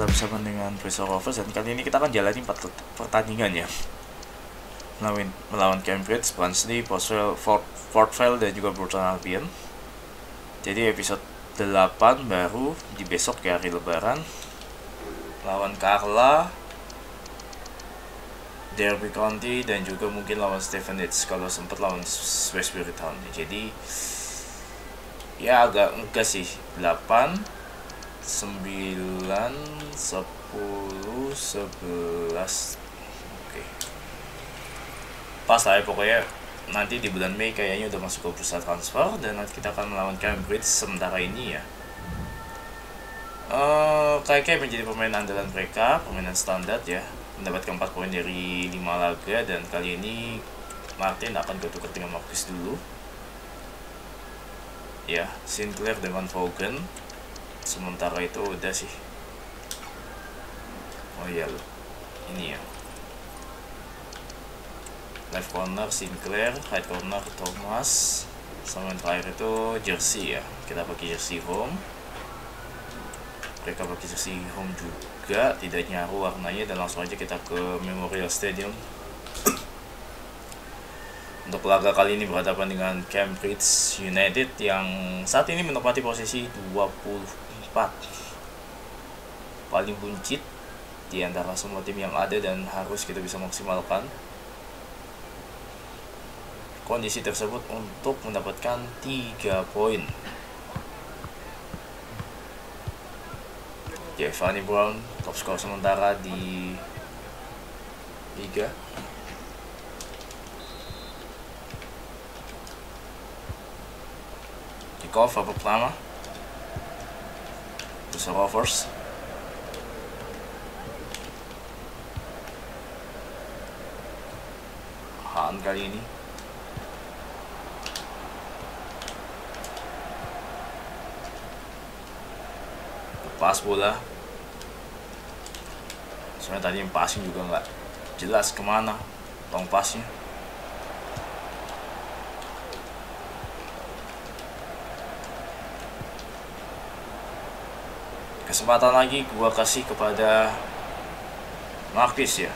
Bersama dengan Bristol Rovers, dan kali ini kita akan jalani 4 pertandingan ya, melawan Cambridge, Barnsley, Port Vale dan juga Burton Albion. Jadi episode 8 baru di besok ya, hari lebaran, lawan Carla, Derby County dan juga mungkin lawan Stevenage, kalau sempat lawan West Bromwich Albion. Jadi ya agak enggak sih, 8, 9, 10, 11. Oke. Pas lah ya, pokoknya nanti di bulan Mei kayaknya udah masuk ke bursa transfer, dan nanti kita akan melawan Cambridge sementara ini ya. Kayak menjadi pemain andalan mereka, permainan standar ya, mendapatkan 4 poin dari 5 laga, dan kali ini Martin akan ketukar dengan Marcus dulu ya, Sinclair dengan Vaughan. Sementara itu udah sih. Oh iya loh, ini ya, left corner Sinclair, right corner Thomas, sama yang terakhir itu jersey ya, kita pakai jersey home. Mereka pakai jersey home juga, tidak nyaru warnanya, dan langsung aja kita ke Memorial Stadium. Untuk laga kali ini berhadapan dengan Cambridge United yang saat ini menempati posisi 24, paling buncit di antara semua tim yang ada, dan harus kita bisa maksimalkan kondisi tersebut untuk mendapatkan 3 poin. Jevani Brown top skor sementara di liga. Cover pertama Bristol Rovers. Han kali ini lepas bola, soalnya tadi yang passing juga nggak jelas kemana long passnya. Kesempatan lagi gua kasih kepada Marcus ya.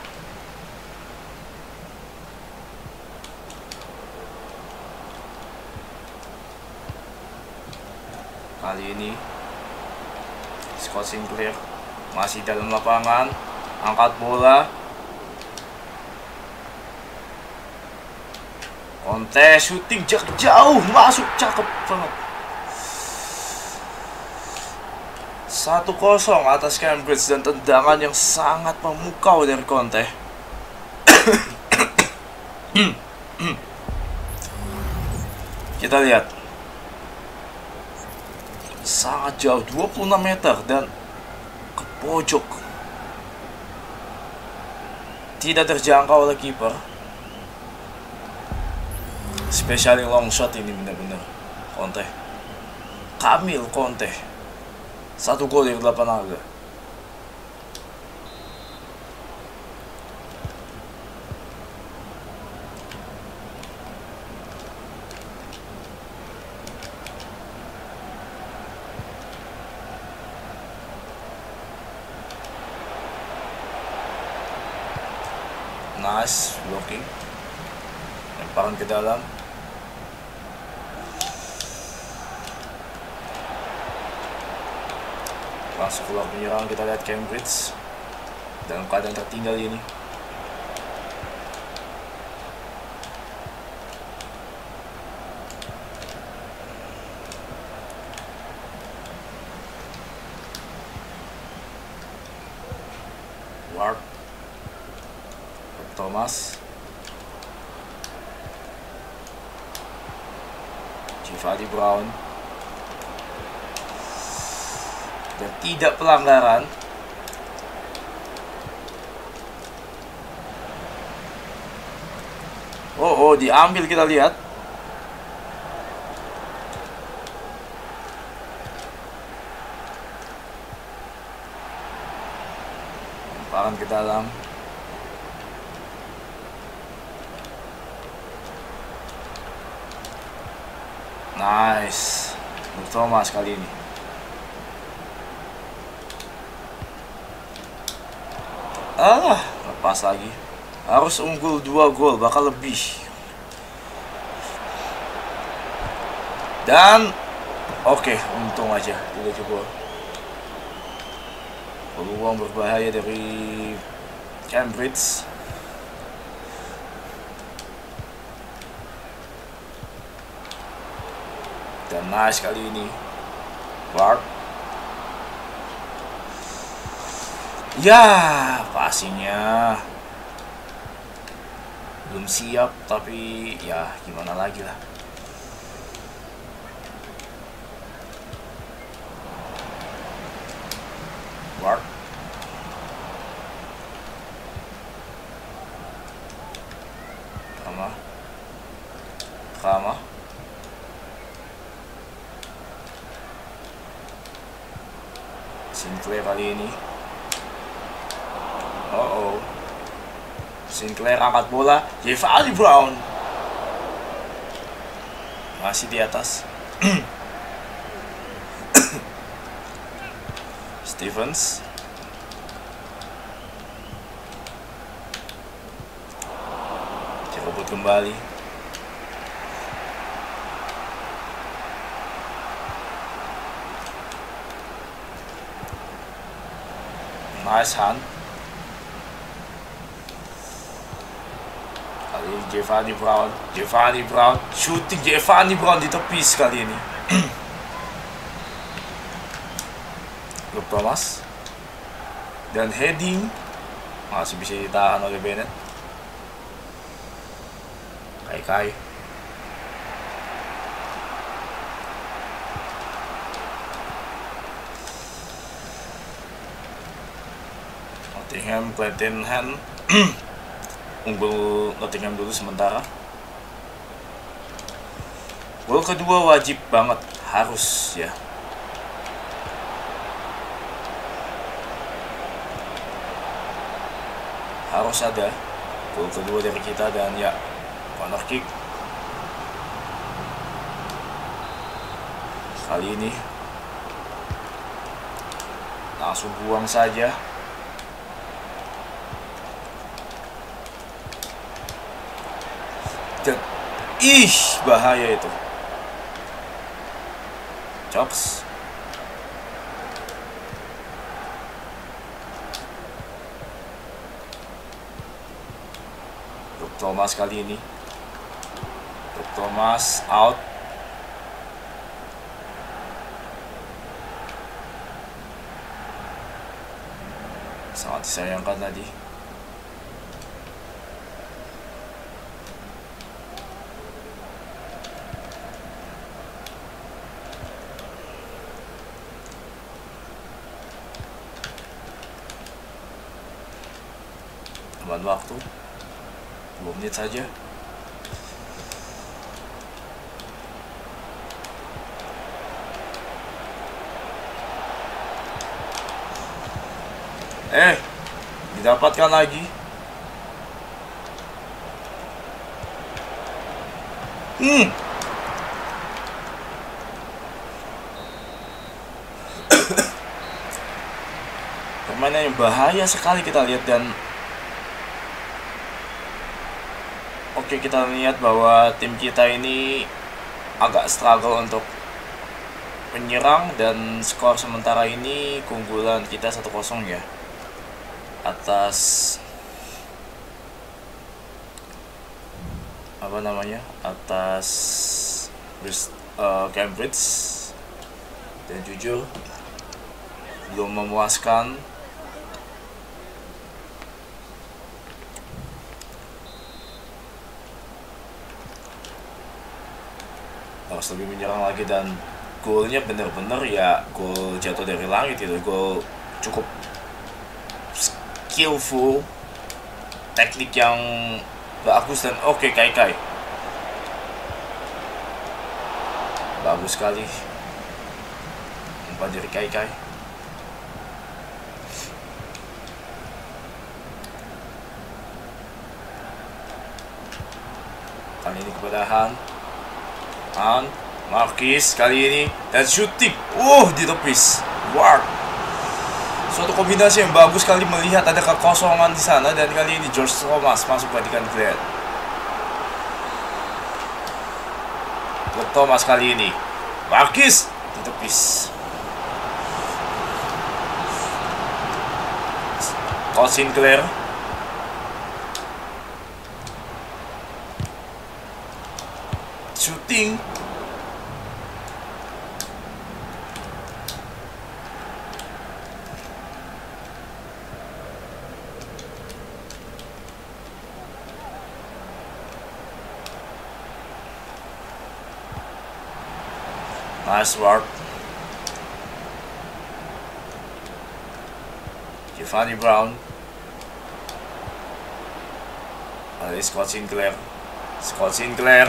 Kali ini Scott Sinclair masih dalam lapangan, angkat bola, Conte shooting jarak jauh, masuk, cakep banget. 1-0 atas Cambridge, dan tendangan yang sangat memukau dari Conte. Kita lihat, sangat jauh, 26 meter dan ke pojok, tidak terjangkau oleh kiper. Spesialnya long shot ini benar-benar Conte, Kamil Conte. 1 gol dari 8 laga. Nice blocking, lemparan ke dalam. Langsung keluar penyerang, kita lihat Cambridge dalam keadaan tertinggal ini. Ward, Thomas, Jevani Brown. Dan tidak pelanggaran. Oh, diambil, kita lihat. Lemparan ke dalam. Nice. Luke Thomas kali ini. Ah, lepas lagi. Harus unggul 2 gol, bakal lebih. Dan oke, untung aja tidak jebol. Peluang berbahaya dari Cambridge. Dan nice kali ini Clark. Ya, passingnya belum siap, tapi ya gimana lagi lah. Kama Sinclair kali ini. Sinclair angkat bola. Jevani Brown masih di atas. Stevens. Direbut kembali. Nice hand. Kali ini Jevani Brown. Jevani Brown. Shooting Jevani Brown di tepi kali ini. Luke Thomas. Dan heading masih bisa ditahan oleh Bennett. Kai-kai. Nottingham, Clayton Hand. Unggul Nottingham dulu sementara. Gol kedua wajib banget, harus ya. Harus ada gol kedua dari kita. Dan ya, corner kick kali ini langsung buang saja. Dan bahaya itu. Chops. Thomas kali ini. Thomas out. Sangat disayangkan tadi. Teman waktu 10 menit saja. Didapatkan lagi. Permainan yang bahaya sekali kita lihat. Dan oke, kita lihat bahwa tim kita ini agak struggle untuk menyerang. Dan skor sementara ini keunggulan kita 1-0 ya, atas apa namanya, atas Cambridge. Dan jujur belum memuaskan. Harus lebih menyerang lagi. Dan golnya bener-bener ya, gol jatuh dari langit itu. Gol cukup skillful, teknik yang bagus. Dan oke, Kai-Kai bagus sekali umpan dari Kai-Kai. Kali ini kepada Han. Marcus kali ini dan shooting, ditepis. Ward. Suatu kombinasi yang bagus kali, melihat ada kekosongan di sana, dan kali ini George Thomas masuk bandingkan Grant. Luke Thomas kali ini. Marcus ditepis. Scott Sinclair. Shooting. Nice work. Jevani Brown. Ada Scott Sinclair. Scott Sinclair.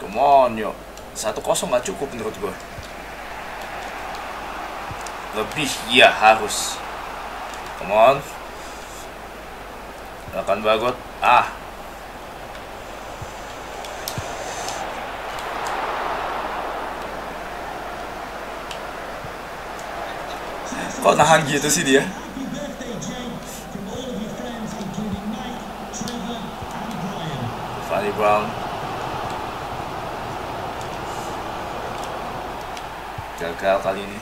Come on, yo. 1-0 nggak cukup menurut gue. Lebih, ya harus. Come on. Elkan Baggott. Kok nahan gitu sih dia? Jevani Brown. Gagal kali ini.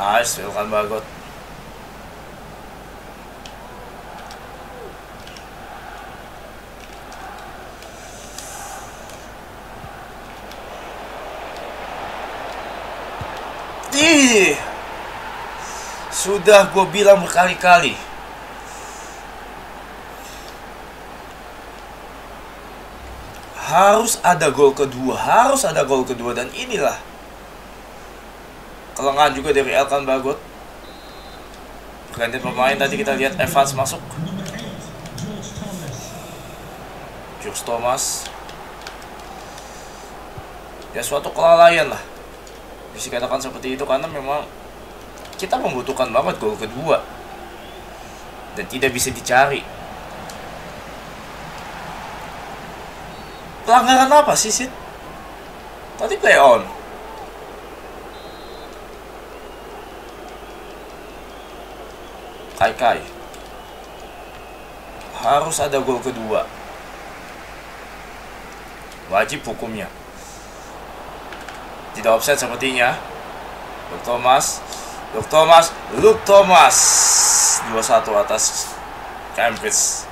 Nice, Elkan Baggott. Sudah gue bilang berkali-kali. Harus ada gol kedua. Harus ada gol kedua. Dan inilah kelengahan juga dari Elkan Baggott. Ganti pemain tadi kita lihat, Evans masuk. George Thomas. Ya suatu kelalaian lah, bisa dikatakan seperti itu. Karena memang kita membutuhkan banget gol kedua dan tidak bisa dicari. Pelanggaran apa sih, Sid? Tadi play on. Kai-kai. Harus ada gol kedua. Wajib hukumnya. Tidak offside sepertinya. Luke Thomas 2-1 atas Cambridge.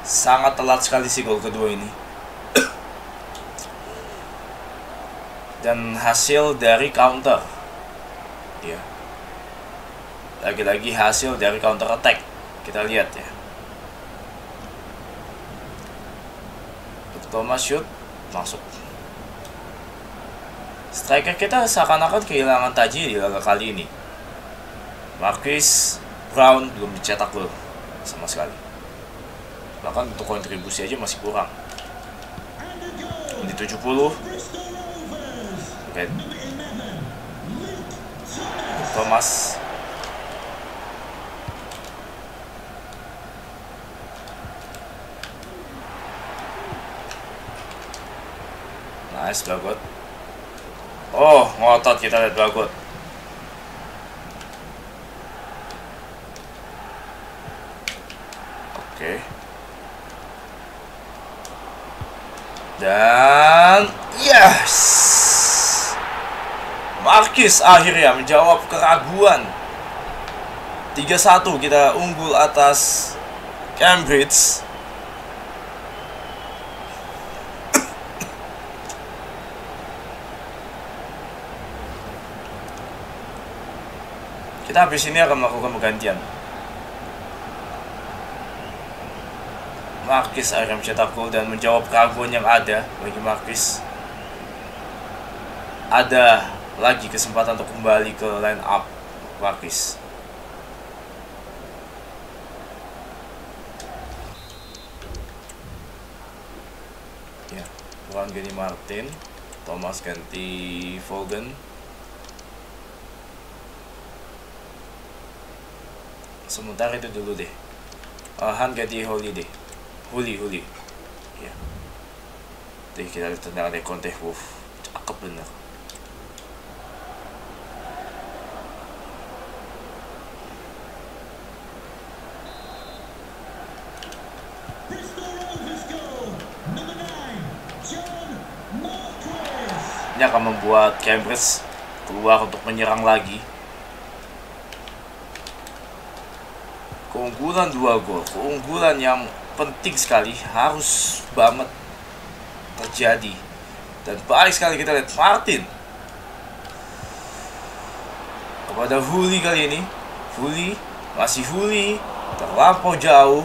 Sangat telat sekali sih gol kedua ini. Dan hasil dari counter, ya. Lagi-lagi hasil dari counter attack. Kita lihat ya. Luke Thomas shoot, masuk. Striker kita seakan-akan kehilangan taji di laga kali ini. Marcus Brown belum dicetak gol sama sekali. Bahkan untuk kontribusi aja masih kurang. Di 70. Okay. Thomas. Nice, Baggott. Ngotot kita lihat Baggott. Oke. Dan yes, Marcus akhirnya menjawab keraguan. 3-1 kita unggul atas Cambridge. Kita habis ini akan melakukan penggantian. Marcus akhirnya mencetak gol dan menjawab keraguan yang ada bagi Marcus. Ada lagi kesempatan untuk kembali ke line up Marcus. Ya, Brown ganti Martin, Thomas ganti Vaughan. Sementara itu dulu deh. Hangadi Holiday. Huli. Ya. Jadi kita lihat tendangan dari Conte. Cakep bener. Ini akan membuat Cambridge keluar untuk menyerang lagi. Keunggulan 2 gol, keunggulan yang penting sekali, harus banget terjadi. Dan baik sekali kita lihat Martin kepada Huli kali ini. Huli, masih Huli, terlampau jauh.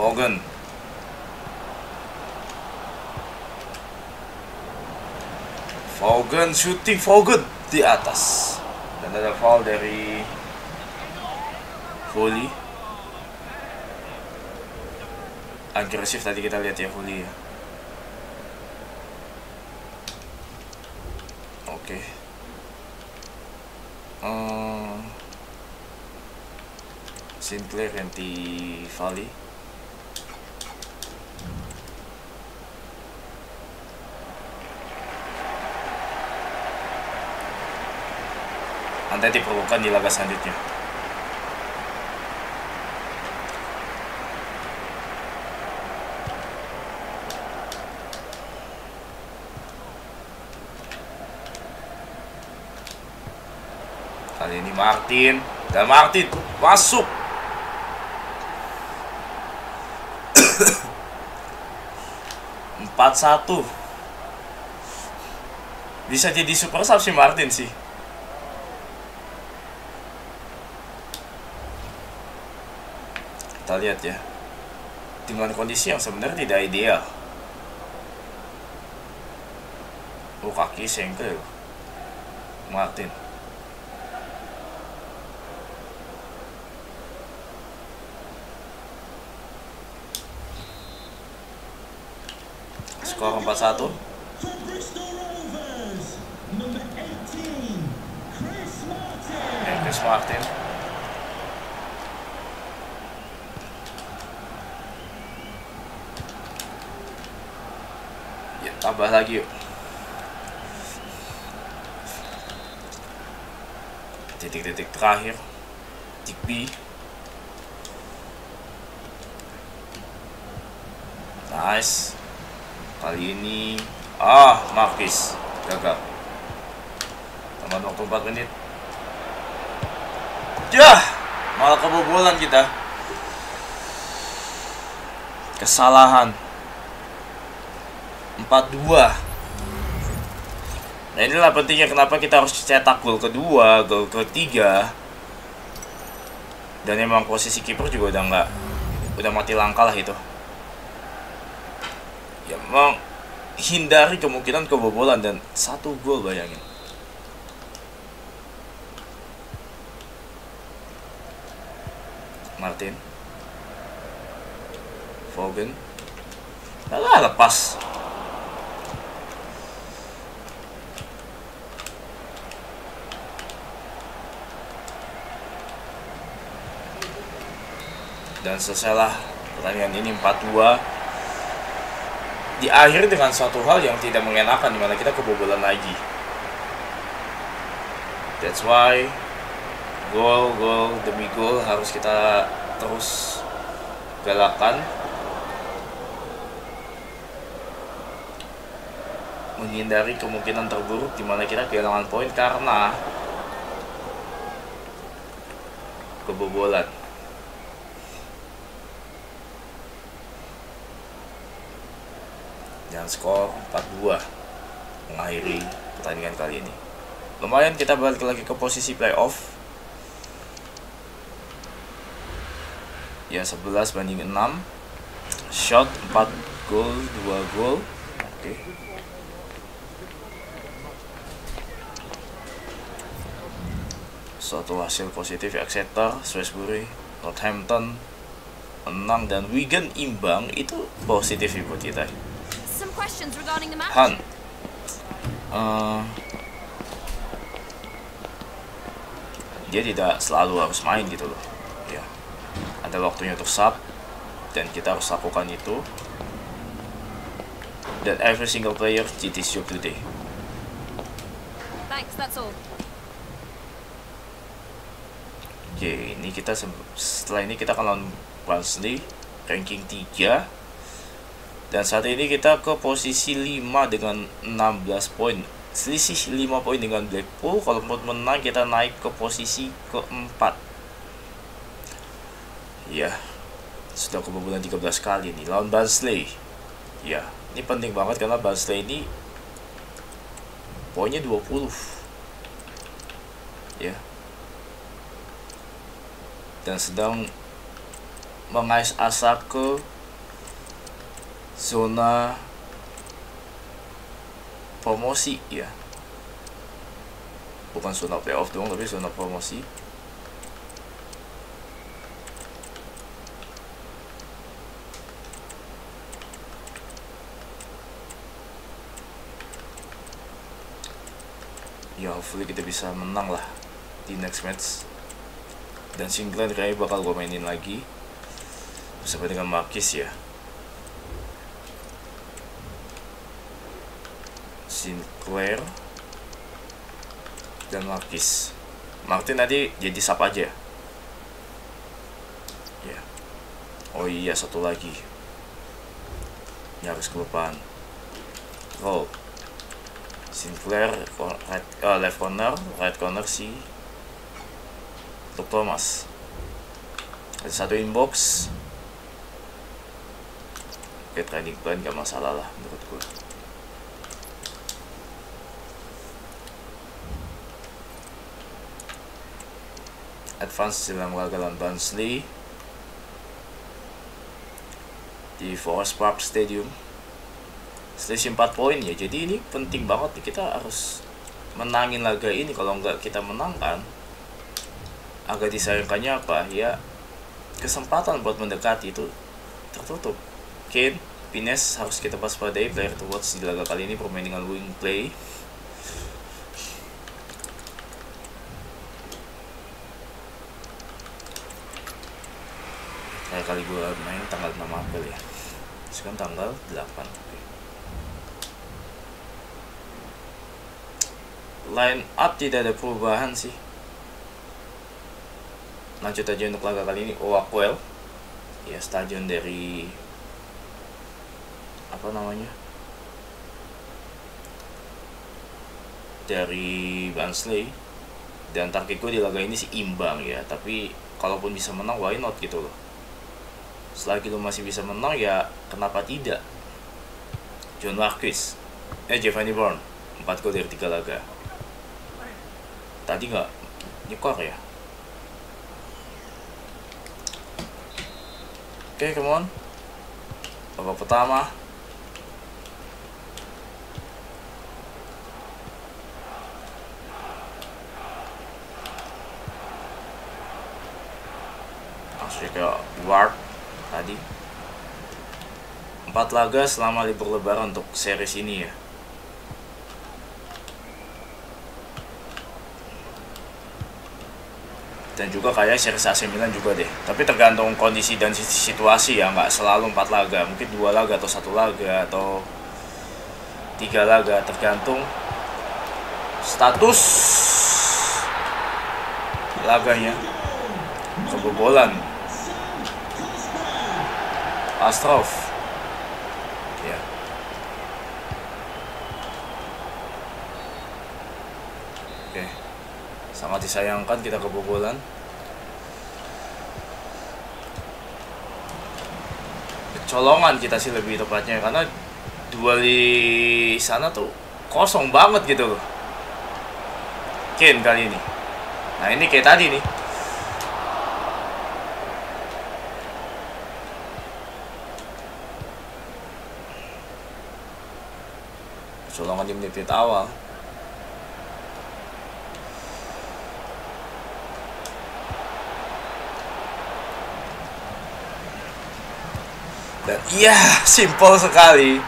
Vaughan. Vaughan shooting, Vaughan di atas. Dan ada foul dari Huli. Agresif tadi kita lihat ya Huli ya. Oke. Sinclair ganti Vali. Anda diperlukan di laga selanjutnya. Kali ini Martin, dan Martin masuk. Empat 1. Bisa jadi super sub si Martin sih. Kita lihat ya, dengan kondisi yang sebenarnya tidak ideal. Oh, kaki sengkel Martin. Skor 4-1. Chris Martin. Tambah lagi yuk. Titik-titik terakhir. Titik B. Nice. Kali ini Marcus gagal. Tambah waktu 4 menit. Yah, malah kebobolan kita. Kesalahan 4-2. Nah inilah pentingnya kenapa kita harus cetak gol kedua, gol ketiga. Dan emang posisi kiper juga udah mati langkah lah itu. Ya emang hindari kemungkinan kebobolan dan 1 gol bayangin. Martin, Vaughan, lepas. Dan selesailah pertandingan ini 4-2. Diakhiri dengan suatu hal yang tidak mengenakan, dimana kita kebobolan lagi. That's why gol demi gol harus kita terus galakan, menghindari kemungkinan terburuk dimana kita kehilangan poin karena kebobolan. Dan skor 4-2 mengakhiri pertandingan kali ini. Lumayan kita balik lagi ke posisi playoff. Ya 11-6. Shot 4 gol, 2 gol. Oke. Satu hasil positif Exeter, Shrewsbury, Northampton menang dan Wigan imbang, itu positif buat kita. Han, dia tidak selalu harus main gitu loh. Ya, ada waktunya untuk sub dan kita harus lakukan itu. That every single player did his job today. Thanks, that's all. Oke, ini kita setelah ini kita akan lawan Barnsley ranking 3 dan saat ini kita ke posisi 5 dengan 16 poin. Selisih 5 poin dengan Blackpool. Kalau mau menang kita naik ke posisi keempat. Ya. Sudah kebobolan 13 kali nih lawan Barnsley. Ya, ini penting banget karena Barnsley ini poinnya 20. Ya. Dan sedang mengais asap ke zona promosi ya. Bukan zona playoff doang, tapi zona promosi. Ya, hopefully kita bisa menang lah di next match. Dan Sinclair kayaknya bakal gue mainin lagi bersama dengan Marcus ya. Sinclair dan Marcus. Martin tadi jadi sub aja ya. Oh iya, satu lagi nyaris kelupaan. Roll Sinclair right, left corner, right corner si Luke Thomas. Ada satu inbox. Oke, training plan gak masalah lah menurut gue. Advance dalam gagalan Barnsley di Forest Park Stadium. Selisih 4 poin ya. Jadi ini penting banget nih, kita harus menangin laga ini. Kalau nggak kita menangkan, agak disayangkannya apa ya, kesempatan buat mendekati itu tertutup. Kane, Pines harus kita waspadai. Player to watch di laga kali ini bermain dengan wing play. Kali gue main tanggal 6 April ya, sekarang tanggal 8. Okay. Line up tidak ada perubahan sih. Lanjut aja untuk laga kali ini. Oakwell ya, stadion dari apa namanya, dari Barnsley. Dan target gue di laga ini sih imbang ya, tapi kalaupun bisa menang why not gitu loh. Selagi lo masih bisa menang ya kenapa tidak. John Marquis, Jevani Brown, 4 gol dari 3 laga. Tadi nggak nyekor ya. Oke, come on. Babak pertama langsung ke Ward. Tadi 4 laga selama libur lebaran untuk series ini ya. Dan juga kayak series AC Milan juga deh. Tapi tergantung kondisi dan situasi ya, nggak selalu 4 laga. Mungkin 2 laga atau 1 laga atau 3 laga, tergantung status laganya. Kebobolan Astrof ya. Oke, sangat disayangkan kita kebobolan. Kecolongan kita sih lebih tepatnya, karena dua di sana tuh kosong banget gitu loh. Kane kali ini. Nah, ini kayak tadi nih. Colongan di menit awal. Dan iya, simple sekali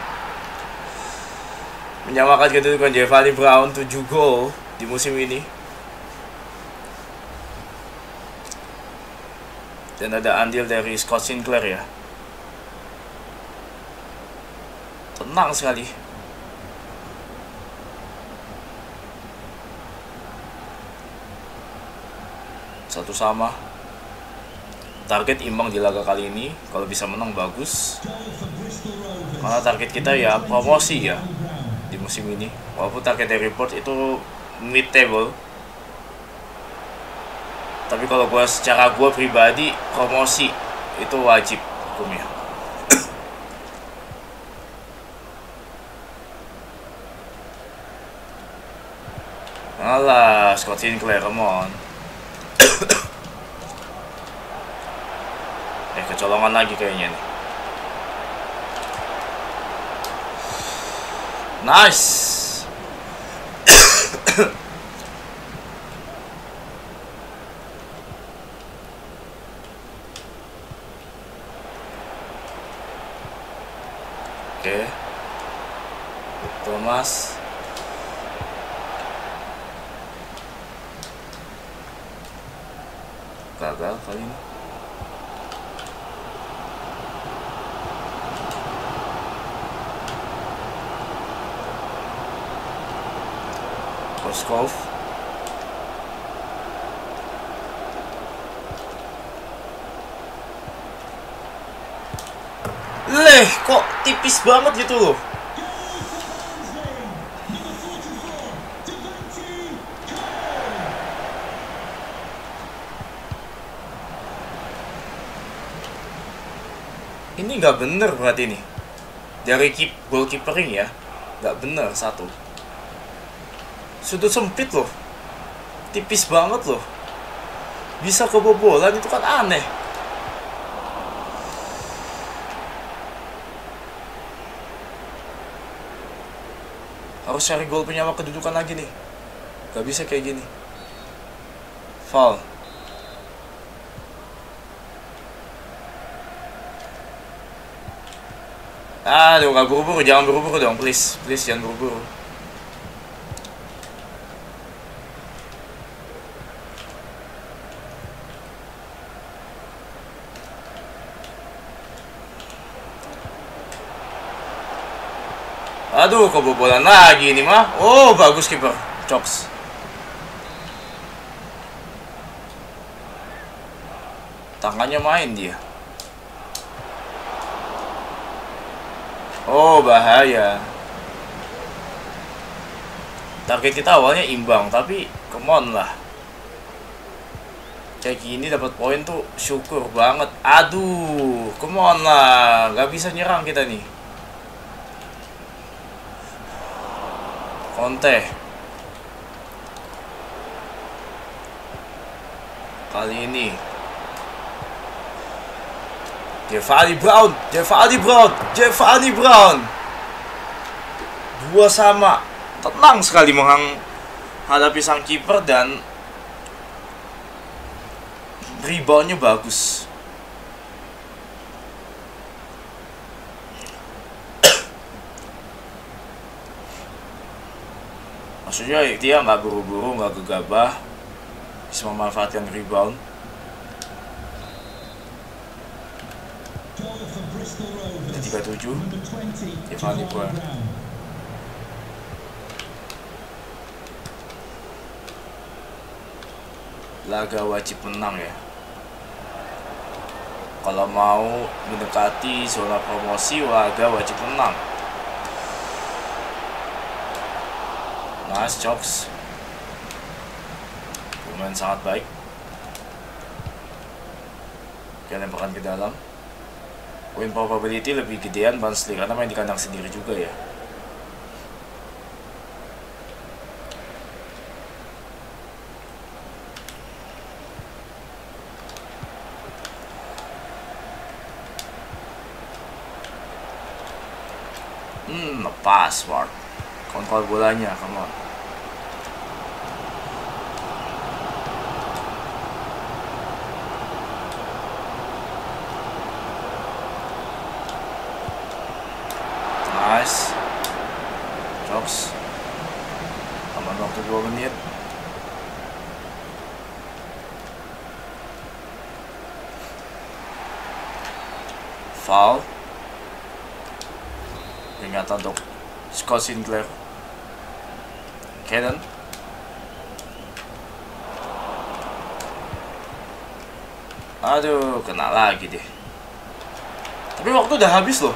menyamakan kedudukan Jevani Brown 7 gol di musim ini. Dan ada andil dari Scott Sinclair ya. Tenang sekali. Satu sama. Target imbang di laga kali ini. Kalau bisa menang bagus. Karena target kita ya promosi ya di musim ini. Walaupun target dari Port itu mid table. Tapi kalau gue secara gue pribadi, promosi itu wajib hukumnya. Alah, Scott Sinclair, come on. Kecolongan lagi kayaknya nih. Nice. Oke, Thomas. Gagal kali ini. Koskov. Leh, kok tipis banget gitu loh. Ini nggak bener berarti nih. Dari goalkeepering ya, nggak bener satu. Sudut sempit loh. Tipis banget loh. Bisa kebobolan itu kan aneh. Harus cari gol penyama kedudukan lagi nih. Gak bisa kayak gini. Foul. Aduh, gak buru-buru. Jangan buru-buru dong, please. Please, jangan buru-buru. Aduh, kebobolan lagi ini mah. Oh, bagus kiper Cox. Tangannya main dia. Oh, bahaya. Target kita awalnya imbang, tapi come on lah. Kayak gini dapat poin tuh syukur banget. Aduh, come on lah. Gak bisa nyerang kita nih. Conte. Kali ini Jevani Brown. Dua sama. Tenang sekali menghadapi sang kiper dan reboundnya bagus. Maksudnya dia nggak buru-buru, nggak gegabah, bisa memanfaatkan rebound. Ini 37. Jevani Brown. Laga wajib menang ya. Kalau mau mendekati zona promosi, laga wajib menang. Nice, Cox. Lumayan sangat baik. Oke, lemparkan ke dalam. Win probability lebih gedean Barnsley karena main di kandang sendiri juga ya. Lepas Ward. Kontrol bolanya, come on. nice. Drops. Kann man noch den Goal nehmen. Foul. Ingatan dok. Scott Sinclair. Cannon. Aduh, kena lagi deh. Tapi waktu udah habis loh.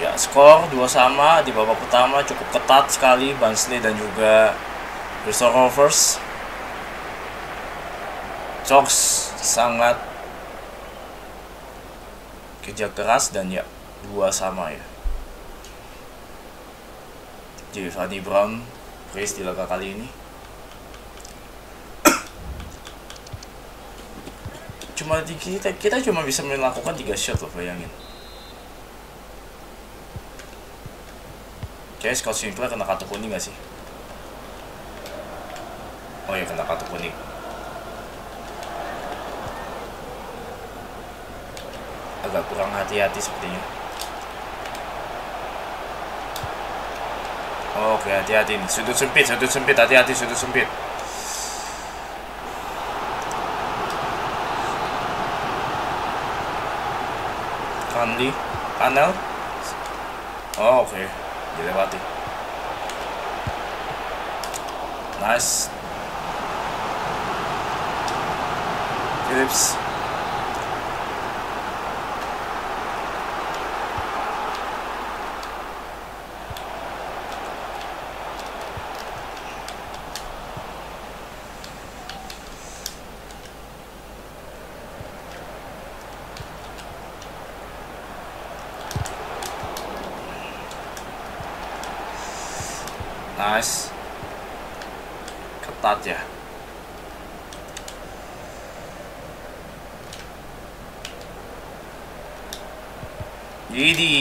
Ya, skor 2 sama di babak pertama cukup ketat sekali Barnsley dan juga Bristol Rovers. Cox sangat kerja keras dan ya 2 sama ya. Jevani Brown brace di laga kali ini. Cuma kita cuma bisa melakukan 3 shot loh, bayangin. Oke, Scott Sinclair kena kartu kuning gak sih? Oh iya, kena kartu kuning. Agak kurang hati-hati sepertinya. Oke, hati-hati nih, sudut sempit, hati-hati sudut sempit. Kandi, Anel. Oh, oke, dilewati. Nice. Phillips. Nice. Ketat ya. Jadi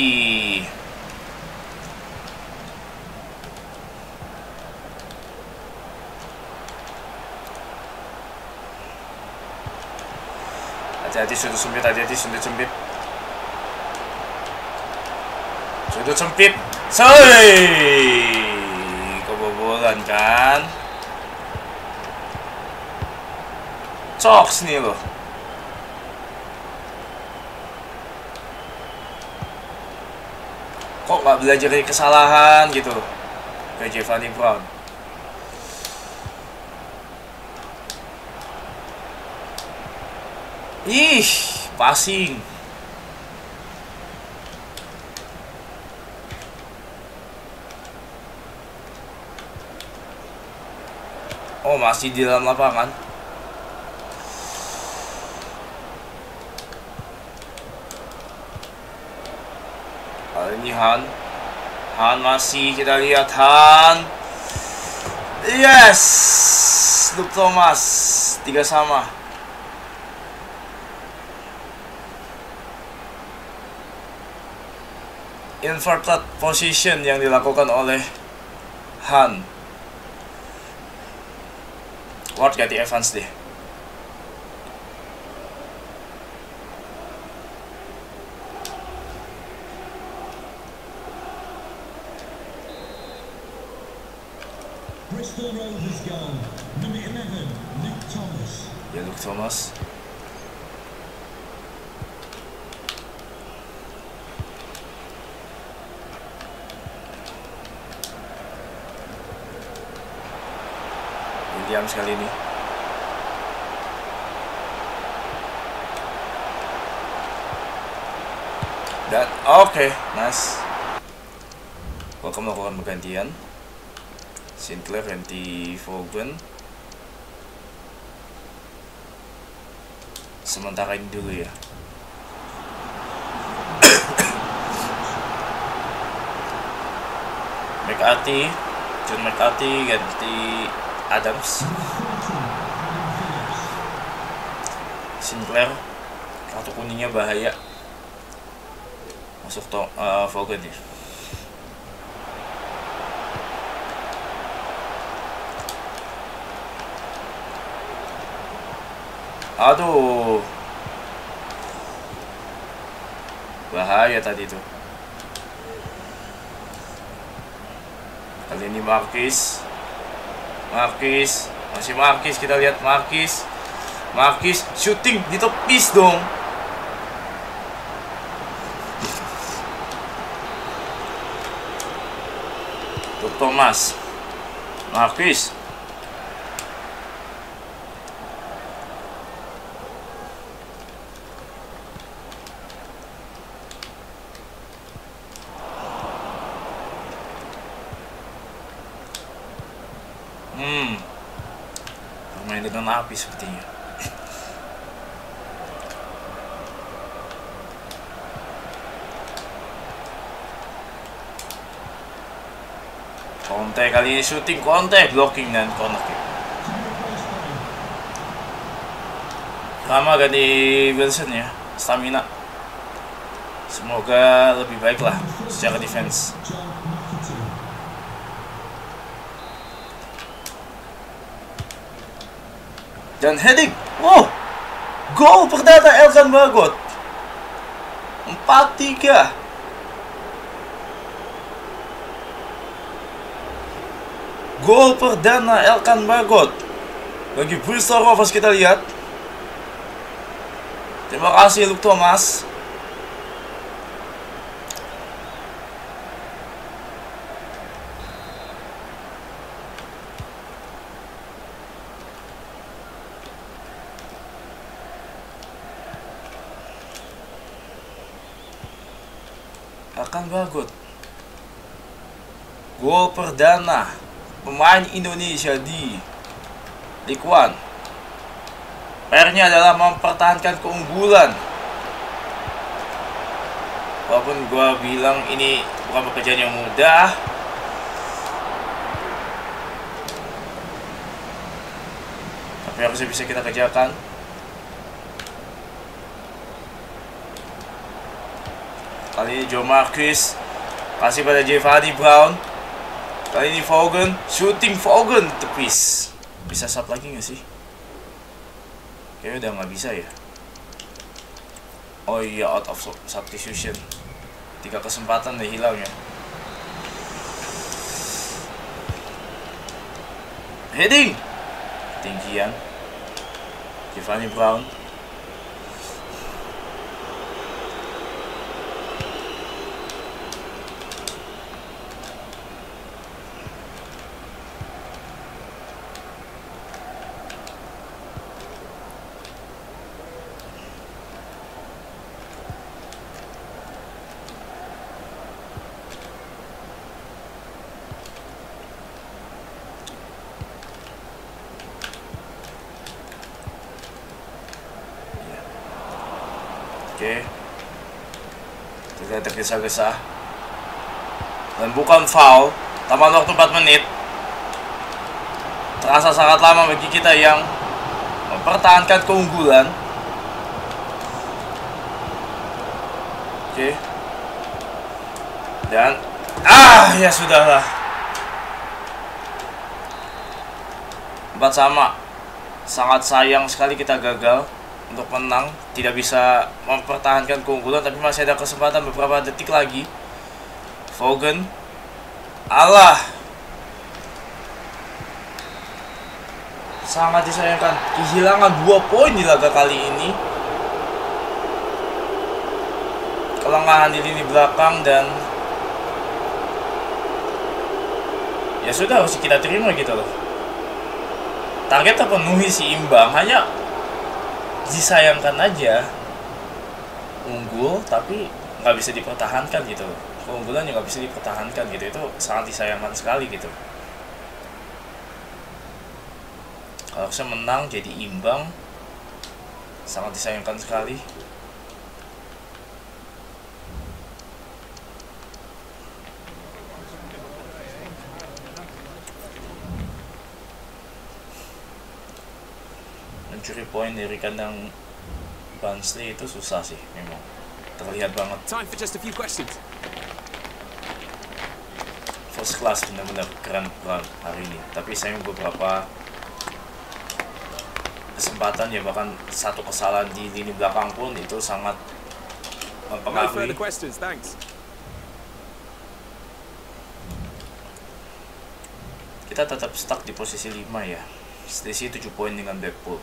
hati-hati sudut sempit, hati-hati sudut sempit. Sudut sempit. Soi. Kebobolan kan. Cox nih loh. Kok gak belajar dari kesalahan gitu. Kayak Jevani Brown. Ih, passing. Oh, masih di dalam lapangan. Kali ini Han. Han masih, kita lihat Han. Yes! Luke Thomas. 3 sama. Inverted position yang dilakukan oleh Han. Ward ganti Evans deh. Bristol Rovers goal, number 11, Luke Thomas. Ya, Luke Thomas. Diam sekali ini. Dan oke, nice. Welcome melakukan pergantian. Sinclair ganti Vaughan. Sementara ini dulu ya. McAtee, John McAtee ganti Adams. Sinclair kartu kuningnya bahaya. Masuk Vaughan ya. Aduh. Bahaya tadi itu. Kali ini Marcus. Masih Marcus, kita lihat Marcus. Marcus shooting di tepis dong. Luke Thomas. Marcus. Bermain dengan api sepertinya. Conte kali ini shooting, Conte blocking dan corner kick. Lama ganti Wilson ya, stamina. Semoga lebih baiklah secara defense. Dan heading, wow, gol perdana Elkan Baggott, 4-3. Gol perdana Elkan Baggott bagi Bristol Rovers, kita lihat. Terima kasih Luke Thomas. Elkan Baggott, gol perdana pemain Indonesia di League One. PR-nya adalah mempertahankan keunggulan. Walaupun gua bilang ini bukan pekerjaan yang mudah. Tapi harusnya bisa kita kerjakan. Kali ini Joe Marcus kasih pada Jevani Brown. Kali ini Vaughan, shooting Vaughan tepis. Bisa sub lagi gak sih? Kayaknya udah gak bisa ya. Oh iya, out of substitution. 3 kesempatan udah hilang ya. Heading tinggian Jevani Brown. Oke, tidak tergesa-gesa dan bukan foul. Tambahan waktu 4 menit terasa sangat lama bagi kita yang mempertahankan keunggulan. Oke, dan ya sudahlah, 4 sama. Sangat sayang sekali kita gagal untuk menang, tidak bisa mempertahankan keunggulan, tapi masih ada kesempatan beberapa detik lagi. Vaughan, Allah, sangat disayangkan kehilangan 2 poin di laga kali ini. Kelengahan di lini belakang dan ya sudah, harus kita terima gitu loh. Target terpenuhi si imbang, hanya disayangkan aja unggul tapi nggak bisa dipertahankan gitu. Keunggulan juga nggak bisa dipertahankan gitu, itu sangat disayangkan sekali gitu. Kalau saya menang jadi imbang, sangat disayangkan sekali. Mencuri poin dari kandang Barnsley itu susah sih, memang terlihat banget. First class benar-benar keren hari ini. Tapi saya beberapa kesempatan, ya bahkan satu kesalahan di lini belakang pun itu sangat mempengaruhi. Kita tetap stuck di posisi 5 ya, selisih 7 poin dengan Blackpool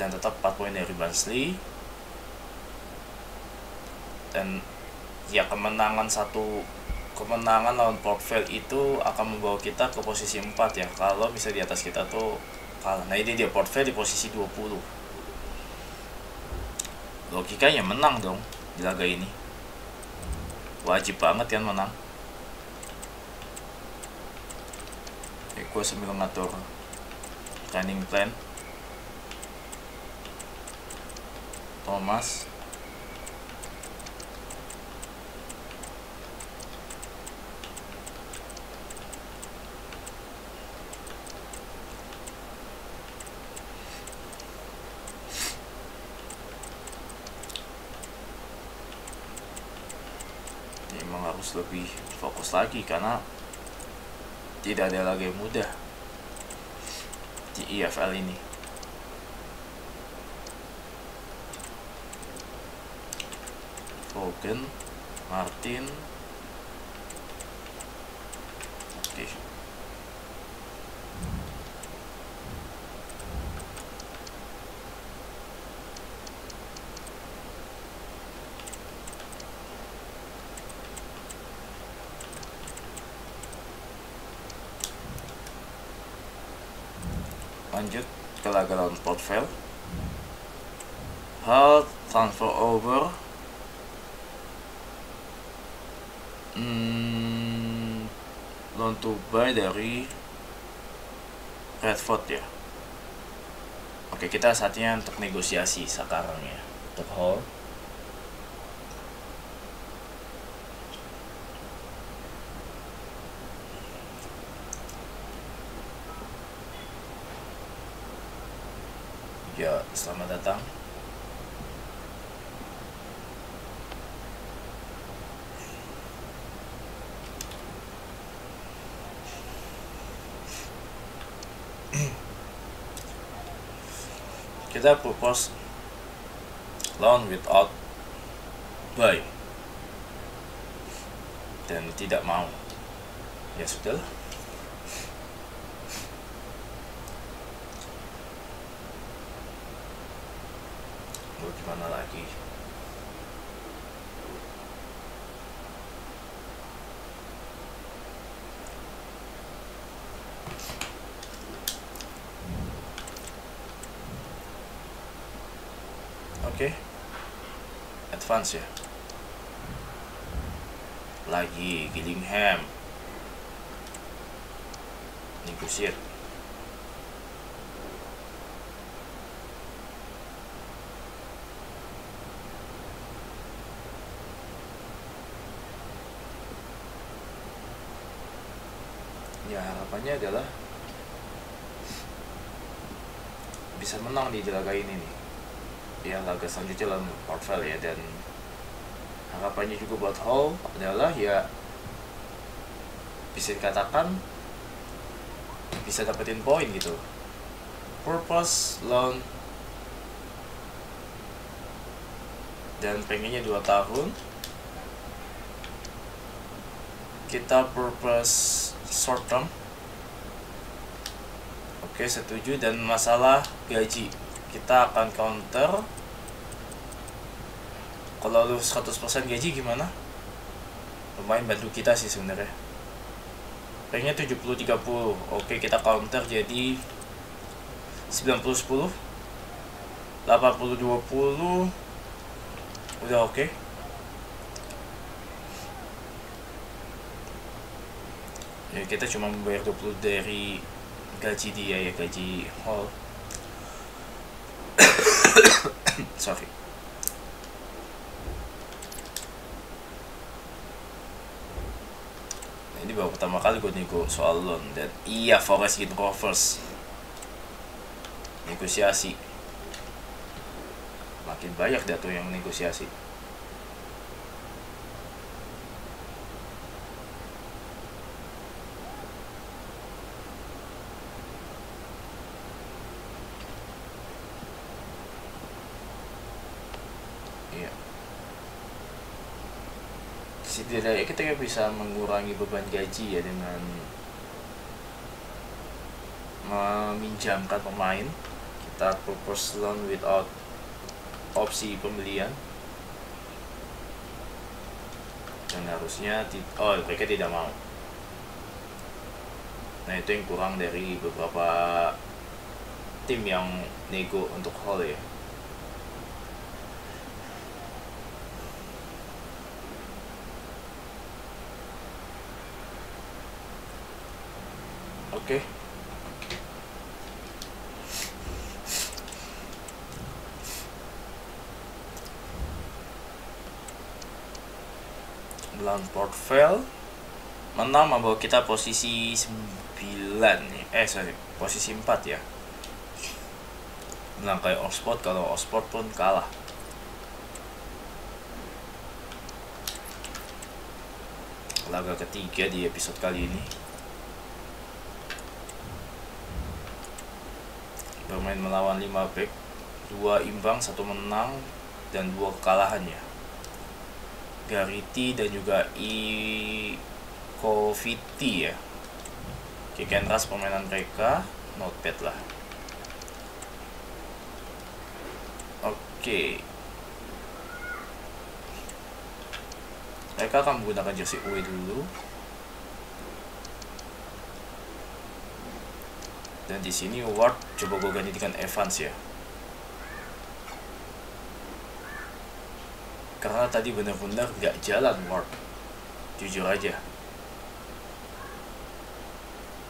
dan tetap 4 poin dari Barnsley. Dan ya kemenangan lawan Port Vale itu akan membawa kita ke posisi 4 ya, kalau bisa di atas kita tuh kalah. Nah ini dia Port Vale di posisi 20. Logikanya menang dong di laga ini, wajib banget kan menang. Gue sambil ngatur training plan. Thomas memang harus lebih fokus lagi karena tidak ada lagi yang mudah di EFL ini. Hogan, Martin, oke. Lanjut ke laga lawan Port Vale. Halt, transfer over. Loan to buy dari Redford ya. Oke, kita saatnya untuk negosiasi sekarang ya. Untuk Hall. Ya, selamat datang. Kita propose loan without buy dan tidak mau. Ya sudah lah. Gimana lagi? Oke, advance ya. Lagi Gillingham. Negosiasi. Harapannya adalah bisa menang di laga ini nih ya, laga selanjutnya dalam Port Vale ya. Dan harapannya juga buat Hull adalah ya bisa dikatakan bisa dapetin poin gitu. Purpose loan dan pengennya 2 tahun. Kita purpose short term. Oke, setuju. Dan masalah gaji kita akan counter. Kalau lu 100% gaji gimana? Lumayan bantu kita sih sebenarnya. Pengennya 70-30. Oke, kita counter jadi 90-10, 80-20. Udah oke. Ya, kita cuma membayar 20 dari gaji dia ya, gaji Hall. Sorry. Nah, ini baru pertama kali gue nego soal loan. Dan iya, Forest Rovers negosiasi. Makin banyak datu yang negosiasi. Iya. Setidaknya kita bisa mengurangi beban gaji ya dengan meminjamkan pemain. Kita propose loan without opsi pembelian. Dan harusnya oh mereka tidak mau. Nah itu yang kurang dari beberapa tim yang nego untuk haul ya. Oke. Port Vale menang membawa kita posisi 9 nih. Posisi 4 ya. Melangkai Oxford, kalau Oxford pun kalah. Laga ketiga di episode kali ini. Bermain melawan 5 back, 2 imbang, 1 menang dan 2 kekalahannya. Gariti dan juga Koviti ya. Kick and rush permainan mereka, not bad lah. Oke. Mereka akan menggunakan jersey away dulu. Dan di sini Ward coba gue ganti dengan Evans ya. Karena tadi benar-benar nggak jalan Ward, jujur aja.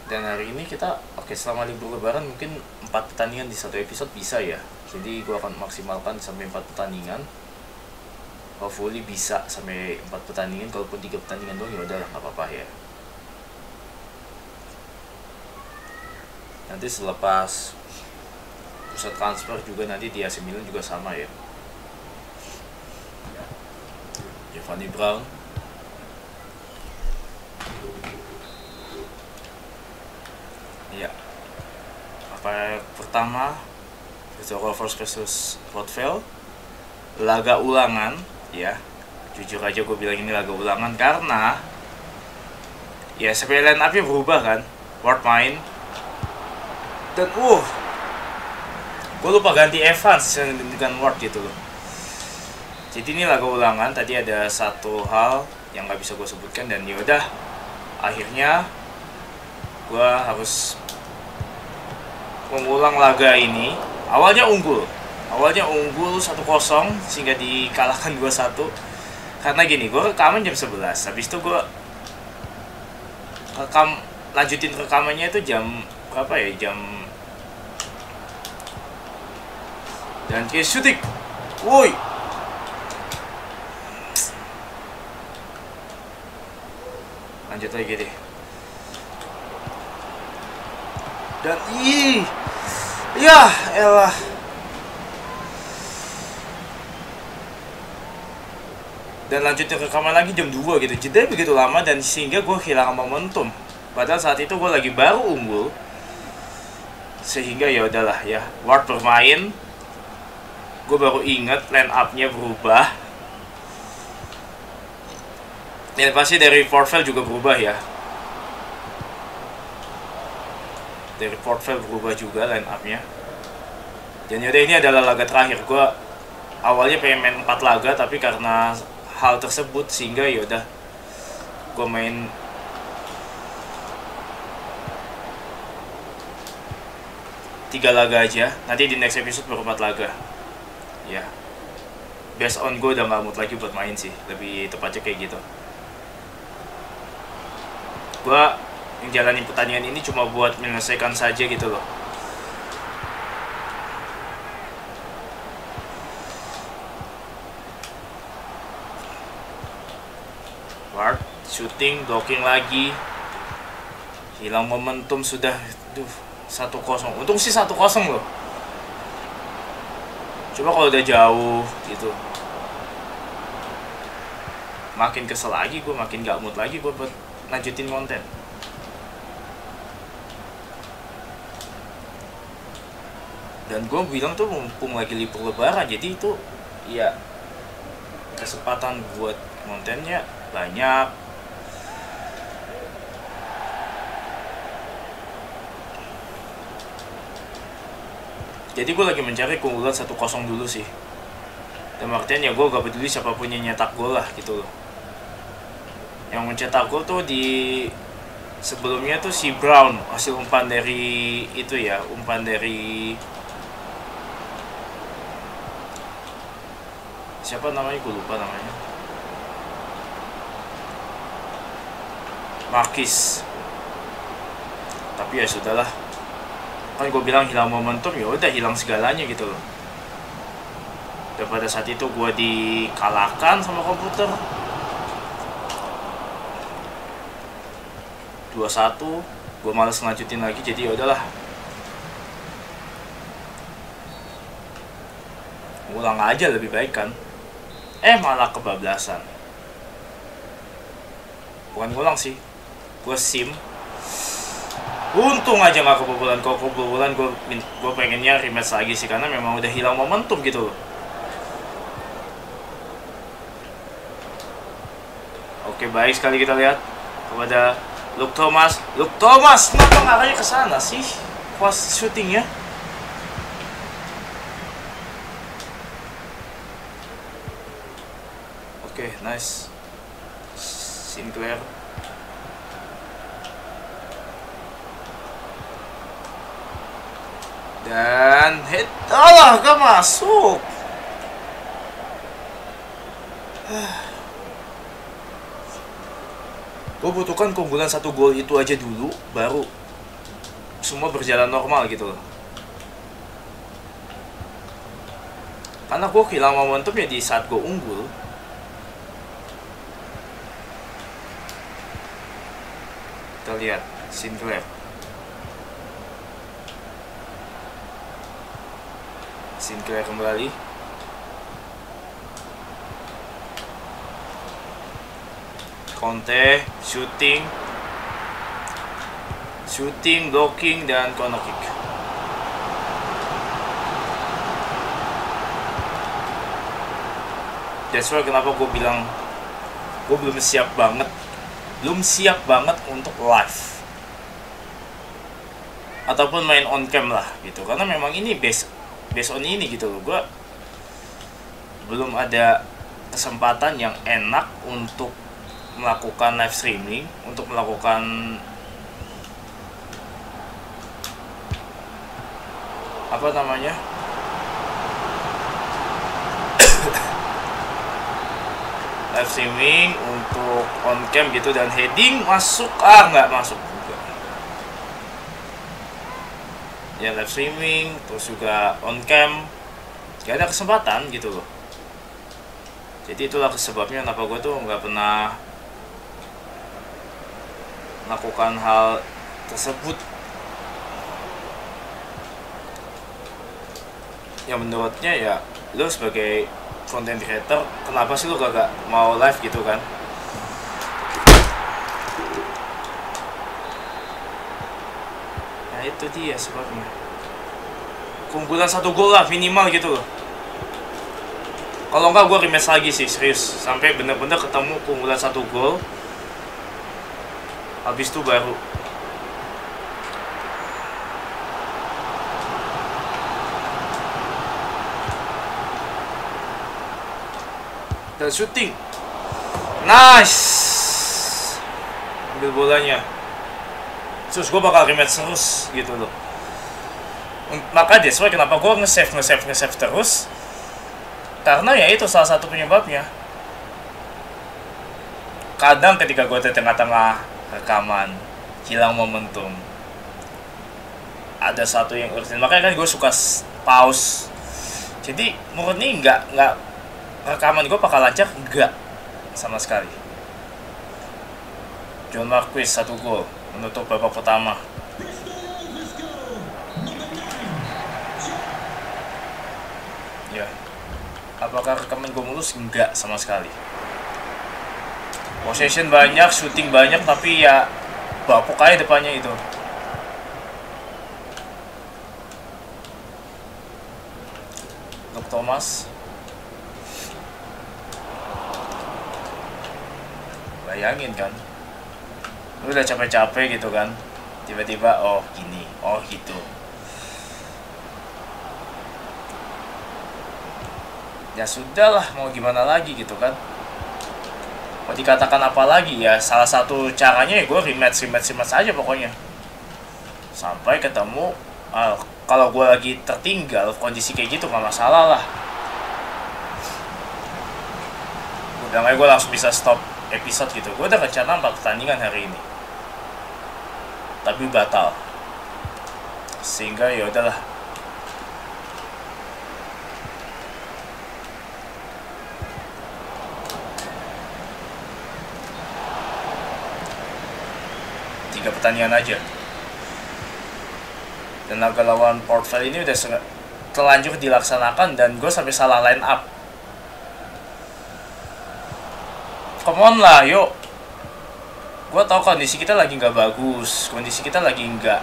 Dan hari ini kita selama libur lebaran mungkin 4 pertandingan di satu episode bisa ya. Jadi gue akan maksimalkan sampai 4 pertandingan. Hopefully bisa sampai 4 pertandingan, kalaupun 3 pertandingan doang ya udah nggak apa-apa ya. Nanti selepas pusat transfer juga nanti di AC Milan juga sama ya. Jevani Brown. Ya. Apa pertama Bristol Rovers versus Port Vale. Laga ulangan ya. Jujur aja gue bilang ini laga ulangan karena ya SP line up-nya berubah kan. Ward main. Dan gue lupa ganti Evans dengan Ward gitu loh. Jadi ini laga ulangan, tadi ada satu hal yang gak bisa gue sebutkan dan yaudah akhirnya gue harus mengulang laga ini. Awalnya unggul 1-0 sehingga dikalahkan 2-1. Karena gini, gue rekaman jam 11, habis itu gue lanjutin rekamannya itu jam berapa ya, dan ke syuting, woi, lanjut lagi deh, dan ya elah, dan lanjutin rekaman lagi jam 2 gitu, jeda begitu lama dan sehingga gue kehilangan momentum, padahal saat itu gue lagi baru unggul. Sehingga ya udahlah ya, Ward bermain. Gue baru inget line up-nya berubah. Dan pasti dari Port Vale juga berubah ya. Dari Port Vale berubah juga line up-nya. Dan yaudah ini adalah laga terakhir. Gue awalnya pengen main 4 laga tapi karena hal tersebut sehingga yaudah gue main tiga laga aja, nanti di next episode baru 4 laga ya. Based on gue udah gak mood lagi buat main sih, lebih tepatnya kayak gitu. Gue ngejalanin pertandingan ini cuma buat menyelesaikan saja gitu loh. Ward shooting, blocking lagi, hilang momentum sudah. Duh, 1-0, untung sih 1-0 loh. Coba kalau udah jauh gitu, makin kesel lagi gue, makin gak mood lagi gue buat lanjutin konten. Dan gue bilang tuh mumpung lagi libur lebaran, jadi itu ya kesempatan buat kontennya banyak. Jadi gue lagi mencari keunggulan 1-0 dulu sih. Dan artinya gue gak peduli siapapun yang nyetak gol lah gitu loh. Yang mencetak gol tuh di sebelumnya tuh si Brown, hasil umpan dari itu ya, umpan dari siapa namanya, gue lupa namanya, Marcus. Tapi ya sudahlah, kan gue bilang hilang momentum, ya udah hilang segalanya gitu loh. Dan pada saat itu gue dikalahkan sama komputer 2-1, gue males ngelanjutin lagi, jadi ya udahlah. Ulang aja lebih baik kan. Malah kebablasan. Bukan ulang sih, gue sim. Untung aja gak kebobolan. Kalau kebobolan gue pengennya rematch lagi sih, karena memang udah hilang momentum gitu loh. Oke, baik sekali kita lihat kepada Luke Thomas. Luke Thomas, kenapa ngarahnya ke sana sih pas syutingnya? Oke, nice. Sinclair. Dan hit. Allah, gak masuk. Gue butuhkan keunggulan 1 gol itu aja dulu, baru semua berjalan normal gitu loh. Karena gue hilang momentum ya di saat gue unggul. Kita lihat, Sinclair. Sinclair kembali. Conte, shooting, blocking, dan corner kick. That's why kenapa gue bilang gue belum siap banget untuk live ataupun main on cam lah gitu, karena memang ini based on ini gitu loh. Gue belum ada kesempatan yang enak untuk melakukan live streaming, untuk melakukan apa namanya live streaming untuk on cam gitu. Dan heading masuk, nggak masuk juga ya, live streaming terus juga on cam, nggak ada kesempatan gitu loh. Jadi itulah sebabnya kenapa gue tuh nggak pernah lakukan hal tersebut, yang menurutnya ya lo sebagai content creator kenapa sih lo gak mau live gitu kan. Nah itu dia sebabnya, keunggulan 1 gol lah minimal gitu loh. Kalau enggak gue rematch lagi sih, serius, sampai bener-bener ketemu keunggulan 1 gol. Habis itu baru dan syuting. Nice, ambil bolanya. Terus gue bakal rematch terus gitu loh. Maka that's why kenapa gue nge-save terus, karena ya itu salah satu penyebabnya. Kadang ketika gue di tengah-tengah rekaman hilang momentum, ada satu yang urgent, makanya kan gue suka pause. Jadi murni nggak rekaman gue bakal lancar, nggak sama sekali. John Marquis 1 gol menutup babak pertama. Ya, apakah rekaman gue mulus? Nggak sama sekali. Possession banyak, shooting banyak, tapi ya bapuk aja depannya itu. Luke Thomas. Bayangin kan, lu udah capek-capek gitu kan, tiba-tiba oh gini, oh gitu. Ya sudahlah, mau gimana lagi gitu kan. Mau dikatakan apa lagi ya, salah satu caranya ya gue rematch aja pokoknya. Sampai ketemu, kalau gue lagi tertinggal, kondisi kayak gitu gak masalah lah. Udah kayak gue langsung bisa stop episode gitu. Gue udah rencana 4 pertandingan hari ini, tapi batal. Sehingga ya udahlah. Tiga pertandingan aja. Dan laga lawan Port Vale ini udah terlanjur dilaksanakan dan gue sampai salah line up. Come on lah, yuk. Gue tau kondisi kita lagi nggak bagus, kondisi kita lagi nggak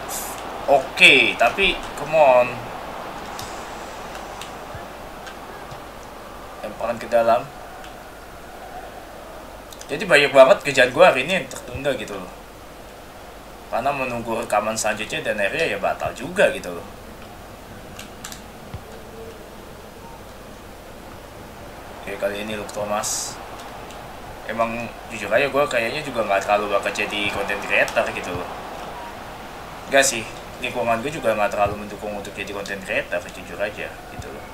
oke, tapi come on. Lemparan ke dalam. Jadi banyak banget kerjaan gue hari ini yang tertunda gitu loh. Karena menunggu rekaman selanjutnya dan akhirnya ya batal juga gitu loh. Oke, kali ini Luke Thomas. Emang jujur aja gue kayaknya juga gak terlalu bakal jadi content creator gitu loh. Enggak sih, lingkungan gue juga gak terlalu mendukung untuk jadi content creator, jujur aja gitu loh.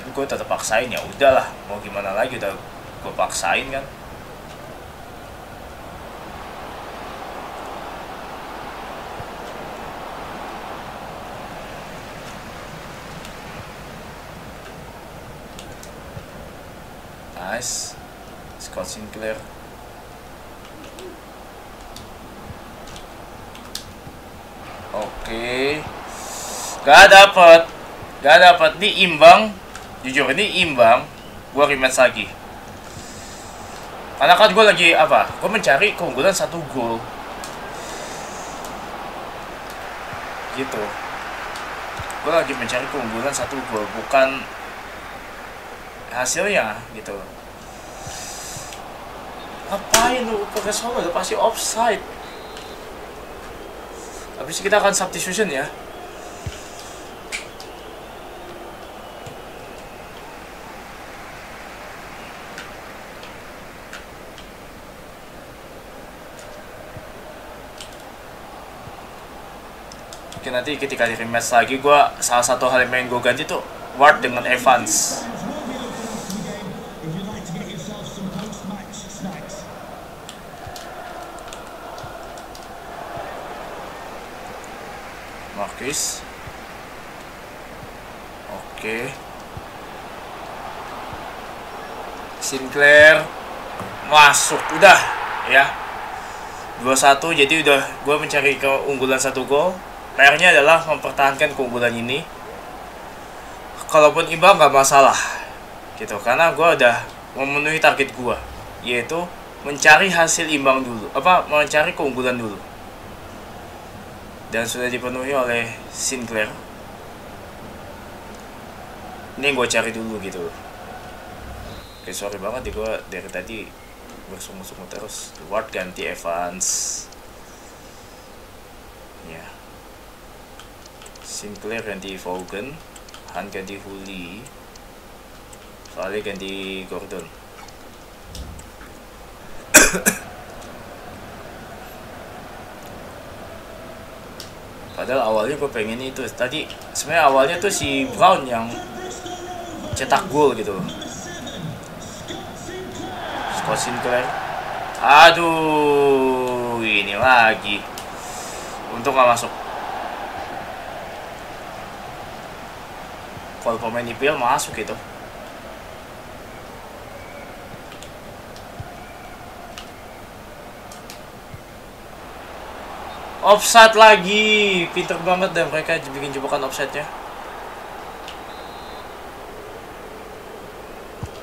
Tapi gue tetap paksain, ya udahlah, mau gimana lagi, udah gue paksain kan. Nice. Scott Sinclair. Oke. Gak dapet. Ini imbang. Jujur ini imbang. Gue rematch lagi. Karena kan gue lagi apa? Gue mencari keunggulan 1 gol. Gitu. Gue lagi mencari keunggulan 1 gol, bukan hasilnya gitu. Ngapain lu pakai solo, udah pasti offside. Habis kita akan substitution ya. Oke, nanti ketika di rematch lagi, gua salah satu hal yang main gua ganti tuh Ward dengan Evans. Marcus. Oke. Sinclair masuk, udah ya. 2-1, jadi udah gue mencari keunggulan 1 gol. PR-nya adalah mempertahankan keunggulan ini. Kalaupun imbang nggak masalah gitu, karena gue udah memenuhi target gue, yaitu mencari hasil imbang dulu, apa mencari keunggulan dulu. Dan sudah dipenuhi oleh Sinclair. Ini gue cari dulu gitu. Oke, sorry banget ya, gue dari tadi bersungut-sungut terus. Ward ganti Evans. Ya. Sinclair ganti Vaughan, Han ganti Huli, Vale ganti Gordon. Padahal awalnya gue pengen itu tadi, sebenarnya awalnya tuh si Brown yang cetak gol gitu. Scott Sinclair. Aduh, ini lagi. Untung gak masuk. Kalau pemain EPL masuk gitu. Offside lagi, pinter banget dan mereka bikin jebakan offside-nya.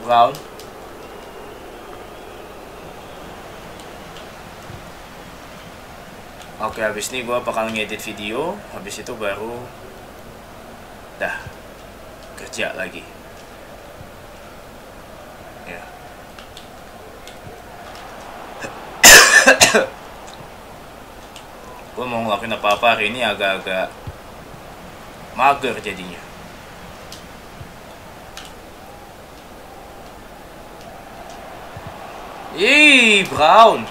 Brown. Oke, habis ini gue bakal ngedit video, habis itu baru dah kerja lagi. Ya. gue mau ngelakuin apa-apa hari ini agak-agak mager jadinya. Ih, Brown.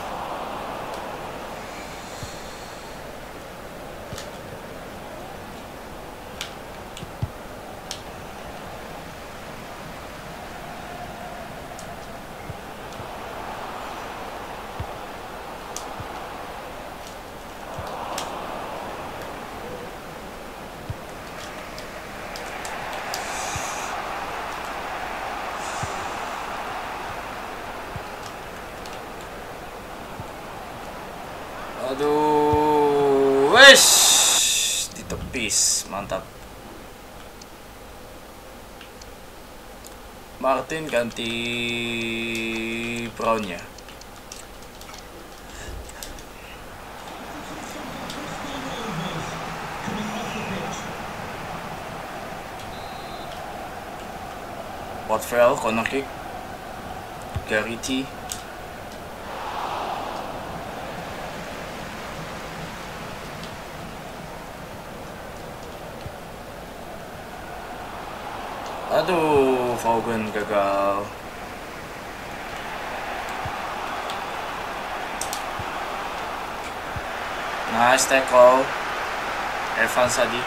Mantap. Martin ganti Brown-nya. Port Vale corner kick. Garrity. Aduh, Vaughan gagal. Nice tackle Evan Sadi.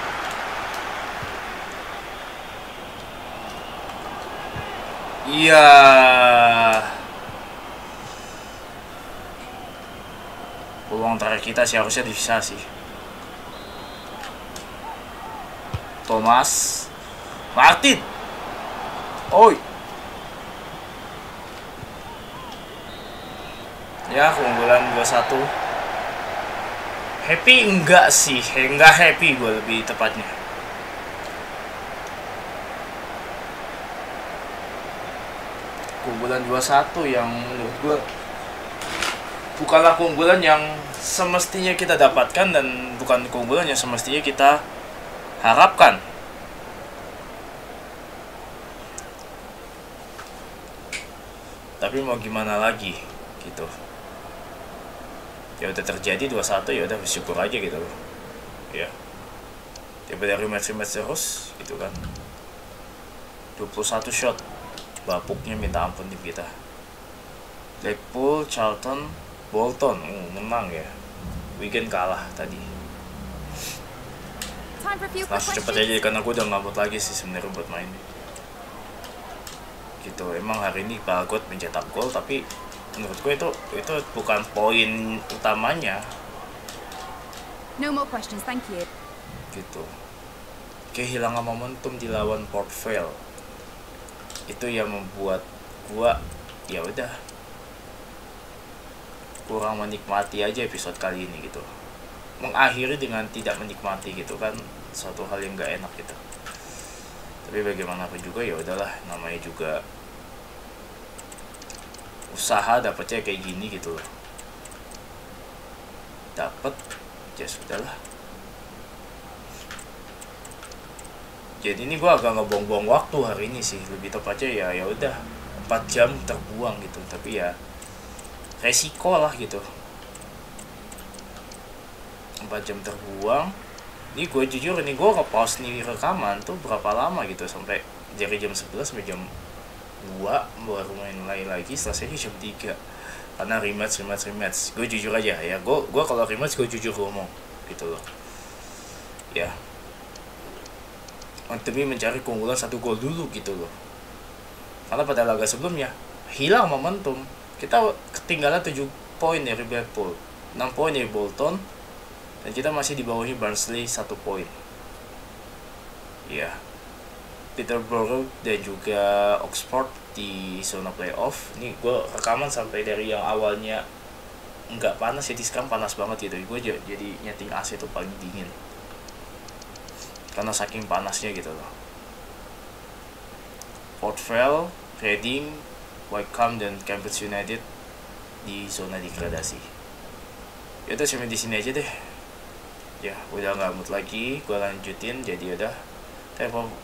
Iya. Peluang terakhir kita sih harusnya bisa sih. Thomas Martin. Oi. Ya, keunggulan 2-1. Happy enggak sih? Enggak happy gue lebih tepatnya. Keunggulan 2-1 yang menurut gue bukanlah keunggulan yang semestinya kita dapatkan dan bukan keunggulan yang semestinya kita harapkan. Tapi mau gimana lagi gitu, ya udah terjadi 2-1, ya udah bersyukur aja gitu loh ya, daripada rematch terus gitu kan. 21 shot bapuknya minta ampun tim kita. Blackpool, Charlton, Bolton menang ya. Wigan kalah tadi. Langsung cepet aja karena gue udah ngabut lagi sih sebenarnya buat main gitu. Emang hari ini Baggott mencetak gol, tapi menurut gue itu bukan poin utamanya. No more questions, thank you. Gitu. Kehilangan momentum di lawan Port Vale. Itu yang membuat gua ya udah kurang menikmati aja episode kali ini gitu. Mengakhiri dengan tidak menikmati gitu kan, suatu hal yang gak enak gitu. Tapi bagaimanapun juga ya udahlah, namanya juga usaha dapatnya kayak gini gitu loh. Dapat ya sudahlah. Jadi ini gua agak ngebuang-buang waktu hari ini sih, lebih tepatnya ya udah 4 jam terbuang gitu, tapi ya resiko lah gitu. 4 jam terbuang. Ini gue jujur, ini gue nge-pause nih rekaman tuh berapa lama gitu, sampai dari jam 11 sampai jam 2 baru mulai lagi, selesainya jam 3 karena rematch. Gue jujur aja ya, gue kalau rematch gue jujur ngomong gitu loh ya, demi mencari keunggulan 1 gol dulu gitu loh. Karena pada laga sebelumnya hilang momentum, kita ketinggalan 7 poin dari Blackpool, 6 poin dari Bolton, dan kita masih dibawahi Barnsley 1 poin. Ya, Peterborough dan juga Oxford di zona playoff. Ini gue rekaman sampai dari yang awalnya nggak panas, jadi sekarang panas banget gitu. Gue jadi nyeting AC itu paling dingin karena saking panasnya gitu loh. Port Vale, Reading, Wycombe dan Cambridge United di zona degradasi. Ya udah, sampai di sini aja deh. Ya, udah nggak mood lagi, gue lanjutin, jadi udah.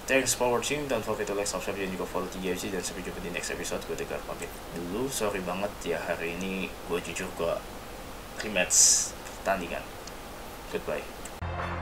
Thanks for watching, don't forget to like, subscribe, dan juga follow TGFC, dan sampai jumpa di next episode. Gue dekat pamit dulu, sorry banget ya hari ini, gue jujur gue rematch pertandingan. Goodbye.